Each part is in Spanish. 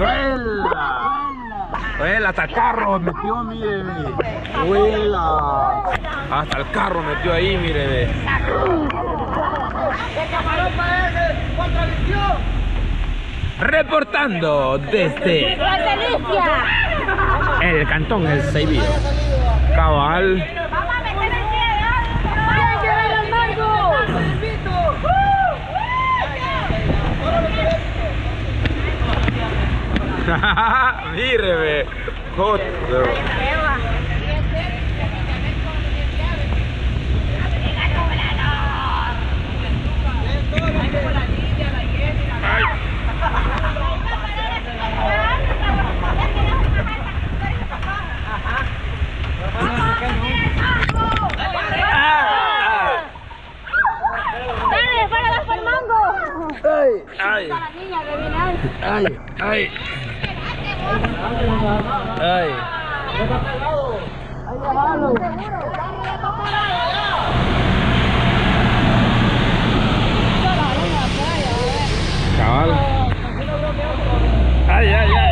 ¡Huela! ¡Huela! Hasta el carro metió, míreme. ¡Huela! Hasta el carro metió ahí, míreme. ¡El camarón para ese! ¡Contradicción! Reportando desde el cantón El Seibido. Cabal. Míreme, joder. Dale, para las mango. Ay, ay, ay. Ay. Cabal. Ay, ay, ay, ay, ay, ay.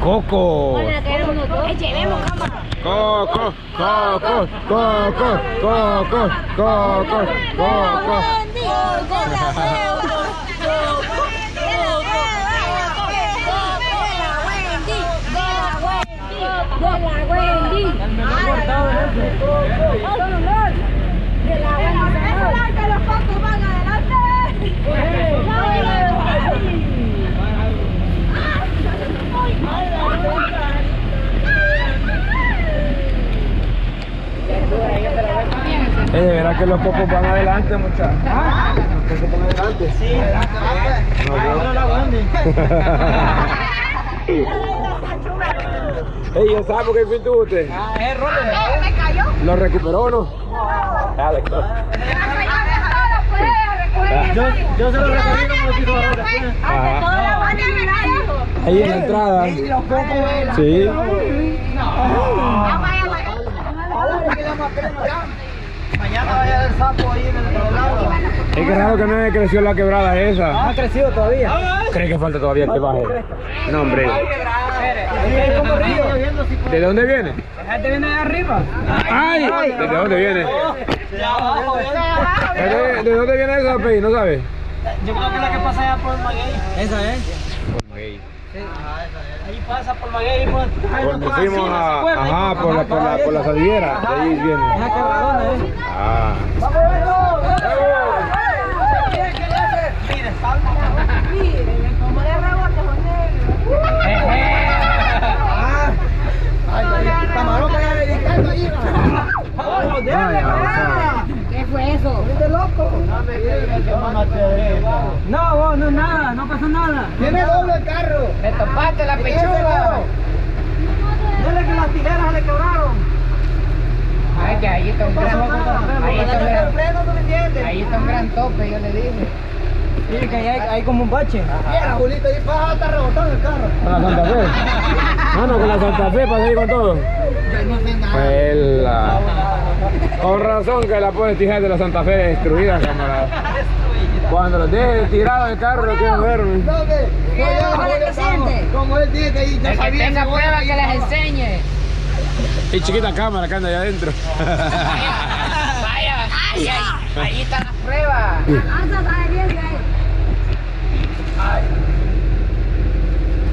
Coco. Coco, coco, coco, coco, coco, coco. Verá que los cocos van adelante, muchachos. ¿Ah? Los cocos van adelante. Sí, adelante, adelante. No. Ey, yo sabe por qué fuiste usted. Ah, es Rollo. ¿Me cayó? ¿Lo recuperó o no? Dale, yo se lo recuperé como si fuera ahora. Ahí en la entrada. Sí, los cocos van. Sí. Mañana vaya a haber sapo ahí en el poblado. Es que raro que no haya crecido la quebrada esa. No ha crecido todavía. ¿Crees que falta todavía que baje? No, hombre. ¿De dónde viene? Este viene de arriba. ¡Ay! ¿De dónde viene? ¿De dónde viene esa, Pei? ¿No sabes? Yo creo que es la que pasa allá por Maguey. ¿Esa es? Por Maguey. Ahí pasa por Maguey, cuando fuimos a, ajá, por la saliera, de ahí viene. Una quebradona, ¿eh? Ah. ¡Vamos, vamos! ¡Qué le salta! Miren, como de rebote, José. ¡Camarón, que ya le dedicando ahí! ¡Vamos, déjame! ¡Qué No, vos, no, nada, no pasó nada. Tiene doble el carro. Me topaste la pechuga. Dile que las tijeras le quebraron. Ay, que ahí está un gran tope. Ahí está un gran tope, yo le dije. Mire que ahí hay como un bache. Mira, Julito, ahí pasa hasta rebotando el carro. Con la Santa Fe. Mano, con la Santa Fe para salir con todo. Yo no sé nada. Pela. Con razón que la pobre tijera de la Santa Fe destruida, camarada. Cuando los dejes tirados del carro, no quieren verme. Como él tiene que ir, yo sabía que tenga pruebas que les enseñe. Y chiquita cámara que anda allá adentro. Vaya, ahí, ahí están las pruebas.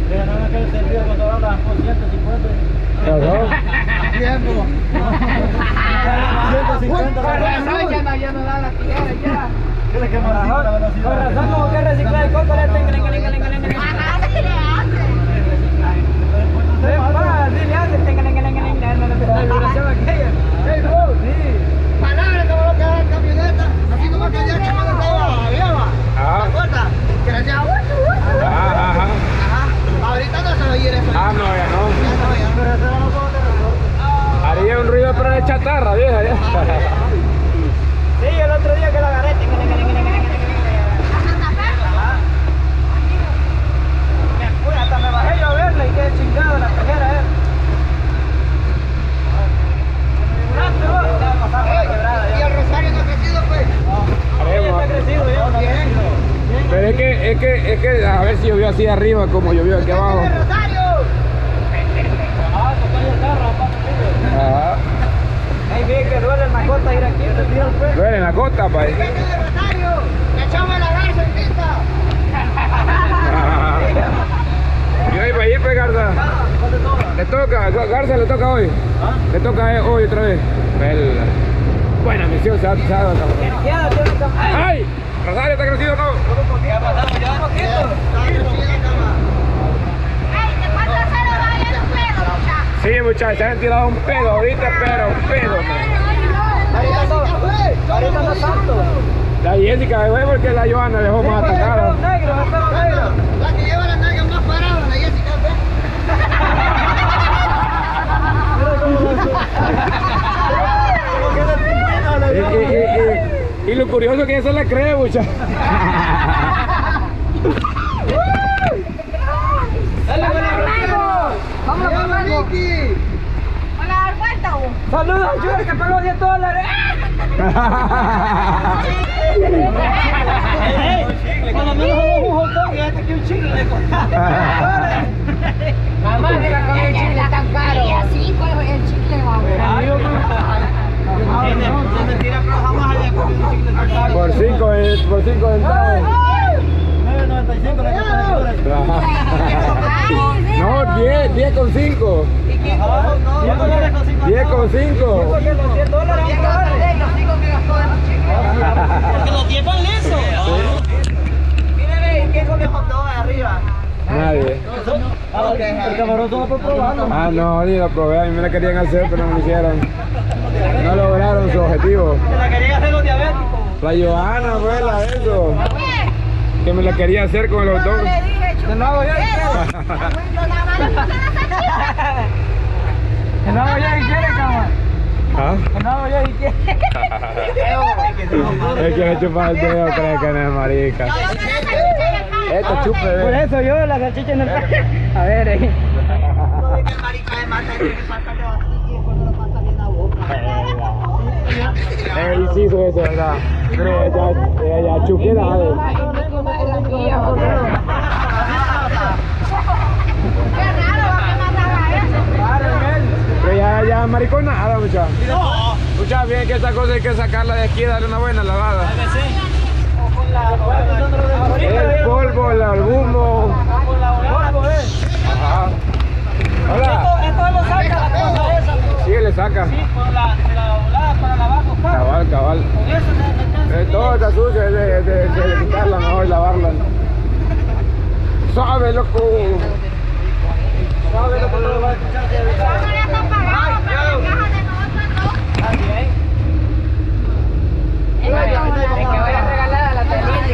Pero no me quedé el servido cuando hablas por 150. ¿Qué? Tiempo. 150. Con razón ya no dan las tijeras ya. ¿Qué le quemó la velocidad? Con razón como que reciclar el coco. Chatarra vieja ya. Sí, el otro día que la agarré. Hasta me bajé yo a verla y quedé chingado en la cajera, eh. Y el Rosario no ha crecido, pues. No, está crecido, yo. Pero es que a ver si llovió así arriba como llovió aquí abajo. Duele en la costa, pa' ahí. Yo voy para allí, pues, Garza. Le toca, Garza le toca hoy. Le toca hoy otra vez. Buena misión, se ha atizado. ¡Ay! Rosario, ¿está crecido o no? ¿Qué ha pasado? ¿Ya un poquito? ¡Ay, te falta cero baile los pedos, muchachos! Sí, muchachos, se han tirado un pedo ahorita, pero un pedo. Ahorita no tanto. La Jessica fue porque la Johanna dejó más atacada. La que lleva la negra más parada, la Jessica fue. Y lo curioso es que eso la cree, muchachos. Saludos a Julio que pagó $10. Por lo menos hubo un jotón y hasta que un chicle le costaba $10. Mamá, mira cómo el chicle tan caro. Y así fue el chicle, mamá. Se tira, pero jamás había comido un chicle tan caro. Por 5 centavos. 9.95 le costaba. No, 10 con 5. 10 con 5. Porque los $10 que gastó de porque los 10 van lisos. Mire, ¿quién comió con todo de arriba? Nadie. El camarón todo fue probando. Ah, no, ni lo probé. A mí me la querían hacer, pero no lo hicieron. No lograron su objetivo. Se la querían hacer los diabéticos. La Johanna, fue la eso. Que me la quería hacer con los dos. De nuevo, yo que no voy a ir quiere, cabrón. ¿Ah? Que no voy a ir quiere. Es que me chupa el dedo, creo que no es marica. Esto chupa, bebé. Por eso yo la salchicha no está. A ver, ahí. No ve que el marica es más tarde que pasa de vacío y después no lo pasa bien la boca. Él sí hizo eso, ¿verdad? Pero ella chuquera, a ver. Ya maricona, ahora muchachos. Muchachos, bien que esta cosa hay que sacarla de aquí y darle una buena lavada. El polvo, el humo. Hola. Esto lo saca la cosa esa. Sí, le saca. Sí, con la volada para lavar los carros. Cabal, cabal. Todo está sucio, es de quitarla, mejor lavarla. Suave, loco. Suave, loco, no lo va a escuchar. Es que voy a regalar a la telita.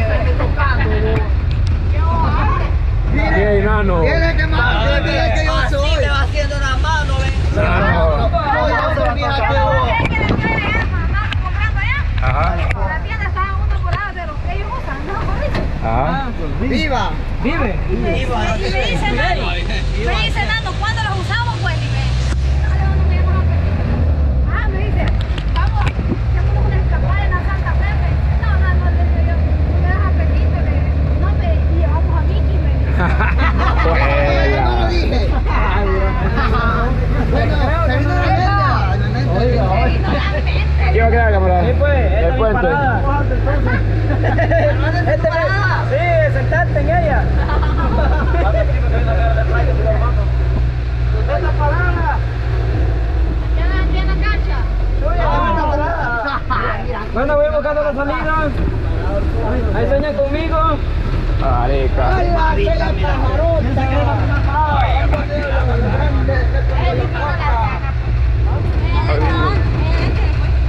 Vive. Me dice Nando, ¿cuándo los usamos? Pues vive. Ah, me dice, vamos, hacemos una escapada en la Santa Pepe. No, yo, me das apetito, no me llevamos a Mickey, me dice. Yo no lo dije. Bueno, oiga, yo creo que por ahí. El puente. Este sí, sentate en ella. ¡Esta parada! ¿Ya en la cancha? Bueno, voy buscando los amigos. Ahí sueñan conmigo. ¡Marica! ¡Ay, la pajarota!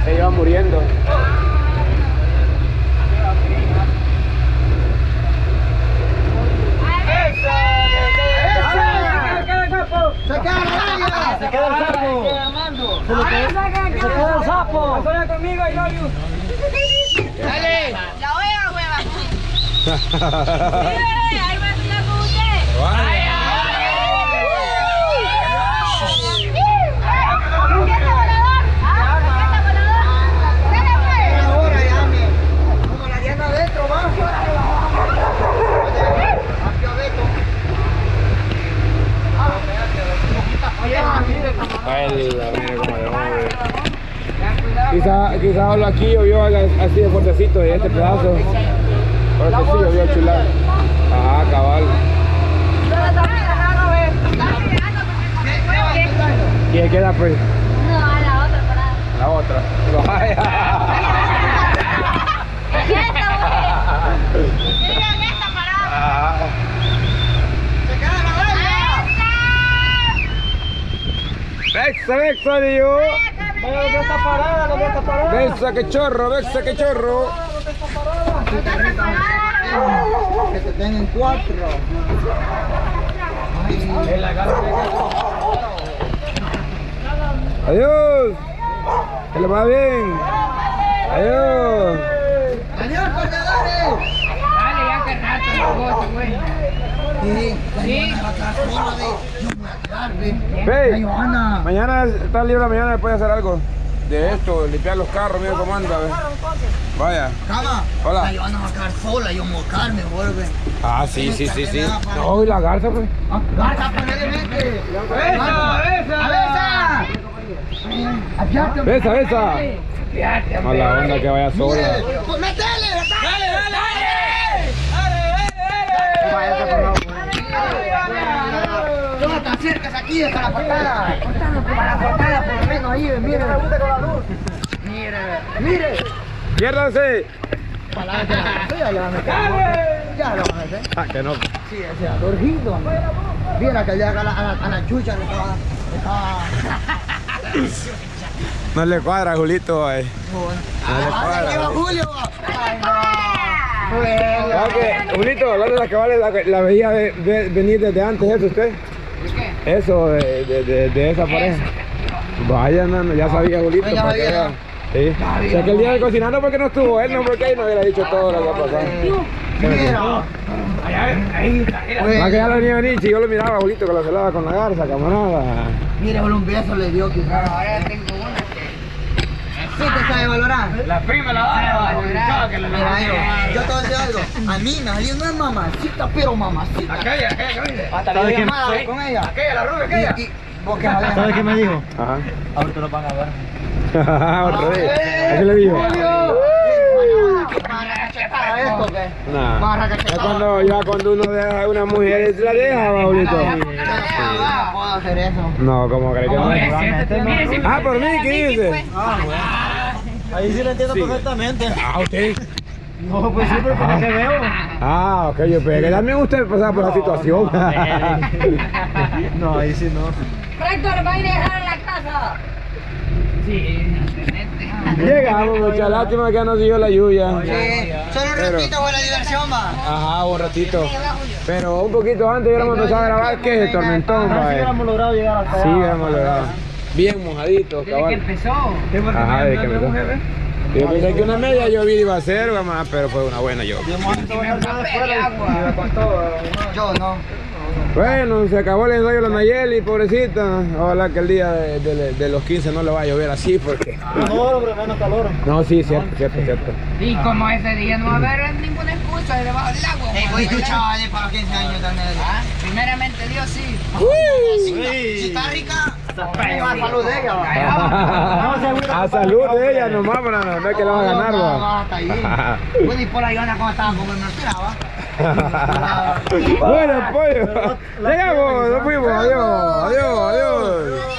Se iba muriendo. ¡Se queda el águila! ¡Se queda el sapo! ¡Se queda el sapo! ¡Suena conmigo, I love you! ¡Dale! ¡La oiga, hueva! ¡Mire! ¡Ahí va a sonar con usted! ¡Ay, ay! ¡Raqueta volador! ¡Raqueta volador! ¡Dale, pues! ¡Ahora ya, mi! ¡Como la diana adentro, va! Quizás hablo aquí o yo haga así de fuertecito y este pedazo. Pero que sí lo voy a chular. Ajá, cabal. ¿Quién queda pues? No, a la otra parada. La otra. En esta parada. Vexa, Julio. Vexa, que chorro, vexa, que chorro. Que te tengan cuatro. Adiós. Que le va bien. Adiós. Adiós, corredores. Dale, ya que rato el güey. Sí. Hey, mañana está libre, mañana puede hacer algo de esto, limpiar los carros, mira cómo anda. Vaya. Cama. Hola. Yo ando a mocar sola, yo mocarme, vuelve. Ah, sí. No, y la garza, pues. Garza, ponele. Besa. Mala onda que vaya sola. Pues métele. Dale. No te acercas aquí hasta la portada. Para la portada por lo menos ahí, mire. Mire. Piérdase. Ya lo van a meter. Ah, que no. Sí, o sea, dorgido. Mira que llega a la chucha le estaba. No le cuadra, Julito. No le cuadra. ¡Ahí va Julio! Julito, hablando de las cabales, la veía venir desde antes, ¿eso usted? ¿Qué? Eso, de esa pareja. Vaya, no, ya sabía Julito. Sí. O sea que el día del cocinando, ¿por qué no estuvo él? No, porque ahí no hubiera dicho todo lo que ha pasado. Más que ya lo venía a venir, yo lo miraba a Julito que lo celaba con la garza, camarada. Mira, un beso le dio quizás. Ahora tengo una que... Sí, te sabe valorar. La prima la va a valorar. Yo te voy a decir algo. A mí me salió una mamacita, pero mamacita. Aquella que viste. Hasta la llamada con ella. Aquella, la rubia, aquella. ¿Sabes qué me dijo? Ajá. Ahorita lo van a ver. ¿Qué le dijo? Ya cuando uno deja a una mujer la deja, Paulito. No puedo hacer eso. No, como crees que no. Ah, por mí, ¿qué dices? Ahí sí lo entiendo perfectamente. Ah, usted. No, pues sí, pero por lo que veo. Ah, ok, yo pensé que también usted pasaba por la situación. No, ahí sí no. Rector, va a ir a dejar en la casa. Sí, llegamos, mucha lástima que ya nos dio la lluvia. Sí, solo un ratito fue la diversión, va. Ajá, un ratito. Pero un poquito antes hubiéramos empezado a grabar, que es el tormentón, va. Sí, hubiéramos logrado llegar hasta acá. Sí, hubiéramos logrado. Bien mojaditos, cabrón. ¿Desde que empezó? Ajá, desde que empezó. Yo pensé que una media llovida iba a ser, mamá, pero fue una buena lluvia. Yo no. Bueno, se acabó el ensayo de la Nayeli, pobrecita. Ojalá que el día de los 15 no le va a llover así, porque... No, pero menos calor. No, sí, cierto, cierto, cierto. Y como ese día no va a haber ninguna excusa, le va a el agua. Voy tú, chavales, para los 15 años también. Primeramente Dios, sí. Si está rica... A salud de ella, va. A salud de ella nomás, para no ver que la va a ganar, va. Bueno, y por ahí anda como estaba, como no esperaba. Bueno, pollo. Llegamos, nos fuimos, adiós, adiós, adiós.